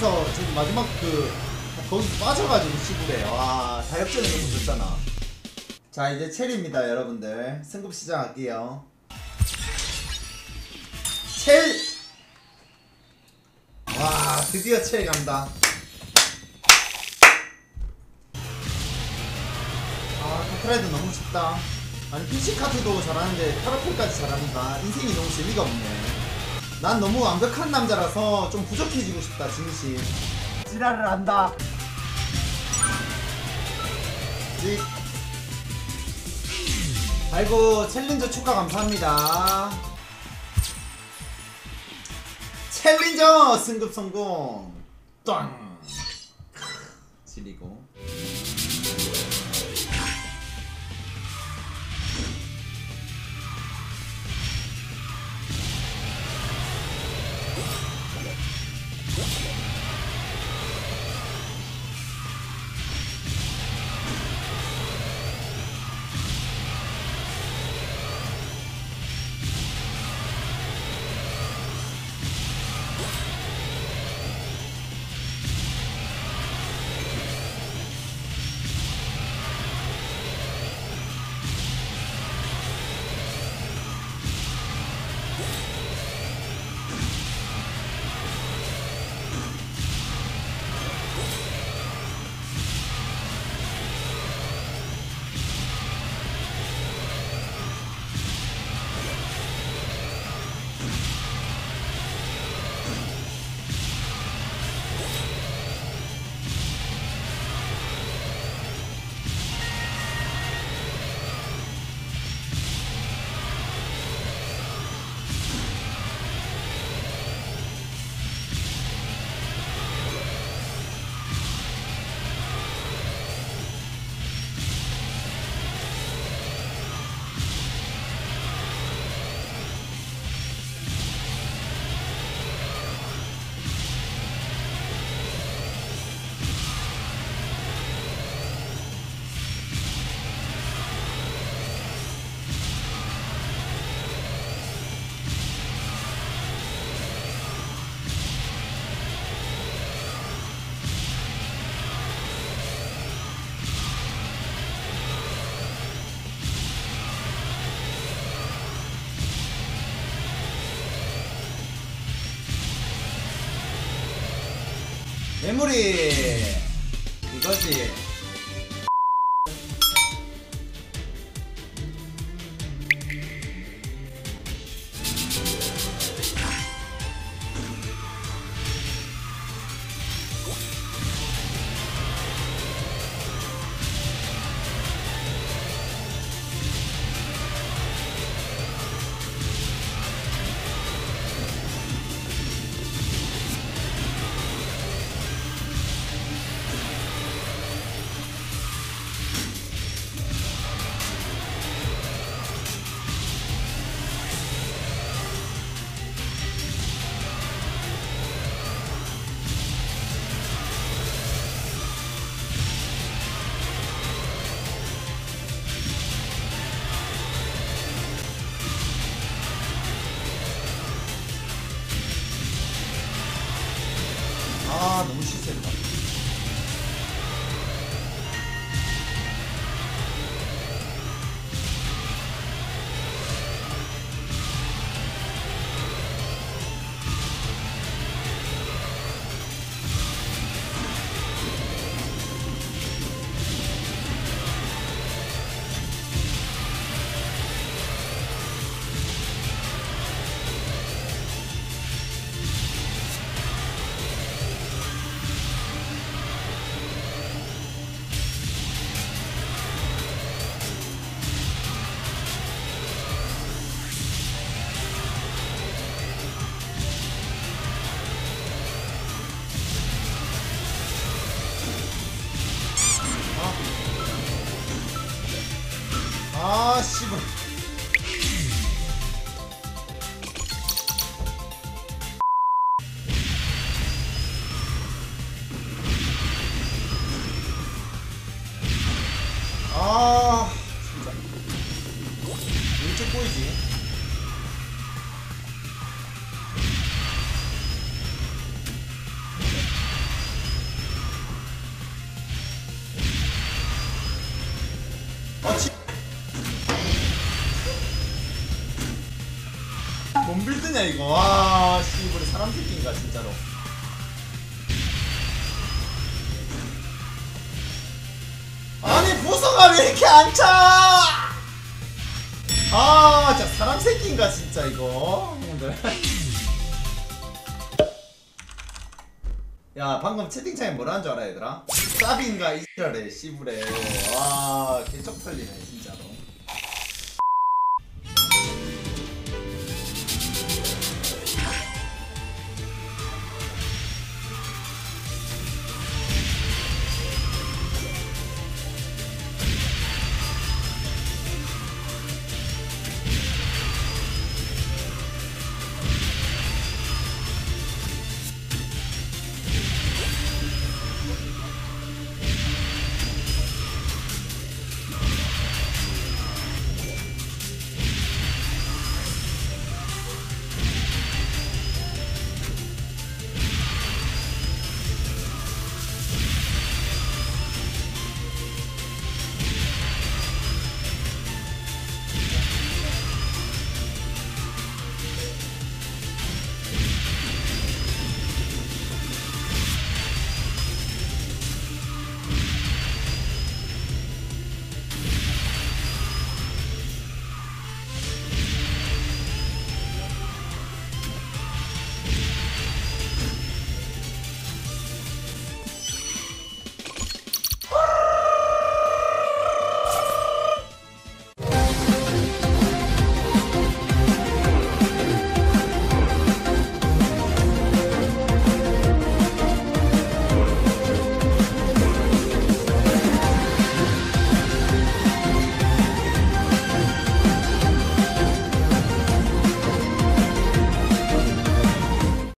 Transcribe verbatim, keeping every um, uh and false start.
거기서 지금 마지막 그 거기서 빠져가지고 시구래. 와 다역전이 너무 좋잖아. 자 이제 체리입니다 여러분들. 승급 시작할게요. 체리! 와 드디어 체리 간다. 아 카트라이더 너무 쉽다. 아니 피시카트도 잘하는데 타라폴까지 잘하니까 인생이 너무 재미가 없네. 난 너무 완벽한 남자라서 좀 부족해지고 싶다. 진심 지랄을 한다. 찍. 아이고 챌린저 축하 감사합니다. 챌린저 승급 성공. 짱 지리고 메모리 이거지. 아 너무 실세다. 아 씨발 아 진짜 왼쪽 보이지? 뭔 빌드냐 이거. 와 씨부리 사람 새끼인가 진짜로. 아니 보석아 왜 이렇게 안 차. 아 진짜 사람 새끼인가 진짜 이거 형들. 야 방금 채팅창에 뭐라는 줄 알아 얘들아? 쌉인가 이지랄에 씨부레. 와 개쩍 털리네 진짜.